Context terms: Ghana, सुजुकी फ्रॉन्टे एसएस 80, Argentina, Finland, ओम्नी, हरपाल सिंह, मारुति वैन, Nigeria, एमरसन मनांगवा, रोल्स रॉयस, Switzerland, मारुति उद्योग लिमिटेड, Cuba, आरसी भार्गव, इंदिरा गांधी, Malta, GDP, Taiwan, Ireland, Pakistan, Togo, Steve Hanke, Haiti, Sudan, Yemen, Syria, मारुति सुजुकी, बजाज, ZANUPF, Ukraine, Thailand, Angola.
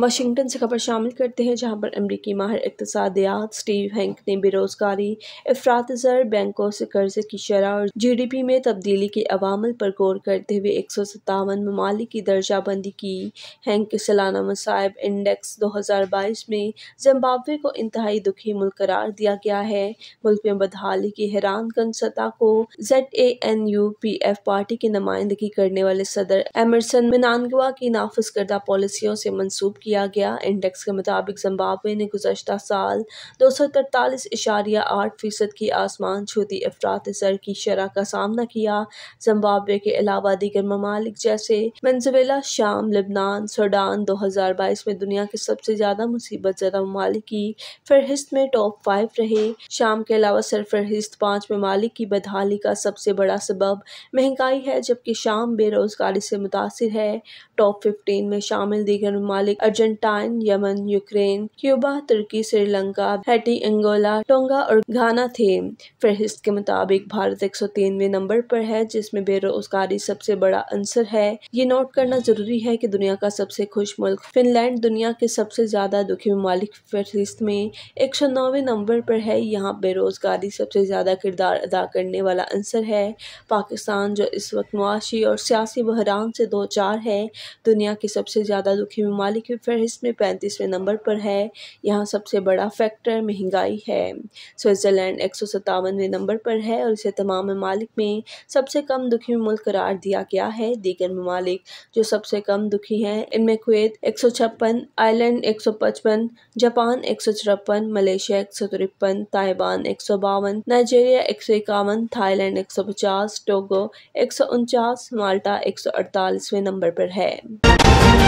Washington से खबर शामिल करते हैं जहां पर अमरीकी माहिर इक़्तिसादियात स्टीव हैंक ने बेरोज़गारी, अफरातज़र, बैंकों से कर्जे की शरह और GDP में तब्दीली के अवामल पर गौर करते हुए 157 ममालिक की दर्जाबंदी की। हैंक के सालाना मसाइब इंडेक्स 2022 में जिम्बाब्वे को इंतहाई दुखी मुल्क करार दिया गया है। मुल्क में बदहाली की हैरानकन सतह को ZANUPF पार्टी की नुमाइंदगी करने वाले सदर एमरसन मनांगवा की नाफिज करदा पॉलिसियों से मंसूब किया गया। इंडेक्स के मुताबिक जिम्बाब्वे ने गुज़श्ता साल 243.8% की आसमान छूती अफरातज़र की शरह का सामना किया। जिम्बाब्वे के अलावा दीगर ममालिक जैसे वेनेजुएला, शाम, लेबनान, सूडान 2022 में दुनिया के सबसे ज़्यादा मुसीबत ज़दा ममालिक की फहरिस्त में टॉप 5 रहे। शाम के अलावा सरफहरिस्त 5 ममालिक की बदहाली का सबसे बड़ा सबब महंगाई है, जबकि शाम बेरोज़गारी से मुतासिर है। टॉप 15 में शामिल दीगर ममालिक अर्जेंटाइन, यमन, यूक्रेन, क्यूबा, तुर्की, श्रीलंका, हैटी, अंगोला, टोंगा और घाना थे। फहरिस्त के मुताबिक भारत 193वें नंबर पर है, जिसमें बेरोज़गारी सबसे बड़ा अंसर है। ये नोट करना जरूरी है कि दुनिया का सबसे खुश मुल्क फिनलैंड दुनिया के सबसे ज़्यादा दुखी ममालिक फहरिस्त में 109वें नंबर पर है। यहाँ बेरोज़गारी सबसे ज़्यादा किरदार अदा करने वाला अंसर है। पाकिस्तान, जो इस वक्त मुआशी और सियासी बहरान से दो चार है, दुनिया के सबसे ज़्यादा दुखी ममालिक की फहरिस्त में 35वें नंबर पर है। यहाँ सबसे बड़ा फैक्टर महंगाई है। स्विट्ज़रलैंड 157वें नंबर पर है और इसे तमाम ममालिक में सबसे कम दुखी मुल्क करार दिया गया है। दीगर ममालिक जो सबसे कम दुखी हैं, इनमें Kuwait 156, Ireland 155, Japan 154, Malaysia 153, Taiwan 152, Nigeria 151, Thailand 150, Togo 149, Malta 148वें नंबर पर है।